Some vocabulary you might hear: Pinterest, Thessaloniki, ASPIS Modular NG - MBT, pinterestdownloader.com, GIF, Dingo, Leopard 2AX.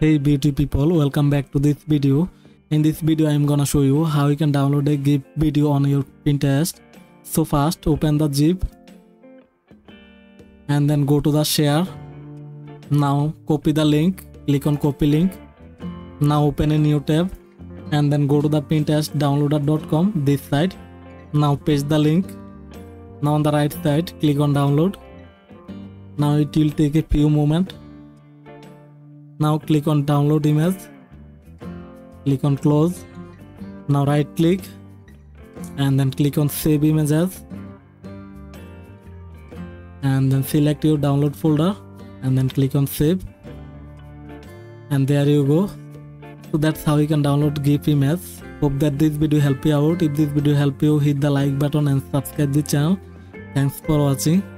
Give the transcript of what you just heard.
Hey beauty people, welcome back to this video. In this video I am gonna show you how you can download a GIF video on your Pinterest. So first open the GIF and then go to the share. Now copy the link, click on copy link. Now open a new tab and then go to the pinterestdownloader.com, this side. Now paste the link. Now on the right side click on download. Now it will take a few moments. Now click on download image, click on close. Now right click and then click on save image as, and then select your download folder and then click on save, and there you go. So that's how you can download GIF image. Hope that this video helped you out. If this video helped you, hit the like button and subscribe the channel. Thanks for watching.